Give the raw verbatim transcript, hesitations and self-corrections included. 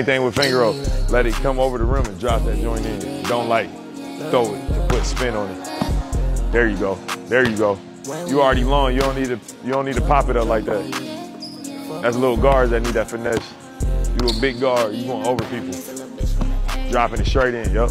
Anything with finger roll, let it come over the rim and drop that joint in it. Don't like throw it to put spin on it. There you go. There you go. You already long. You don't need to. You don't need to pop it up like that. That's little guards that need that finesse. You a big guard. You going over people. Dropping it straight in. Yup.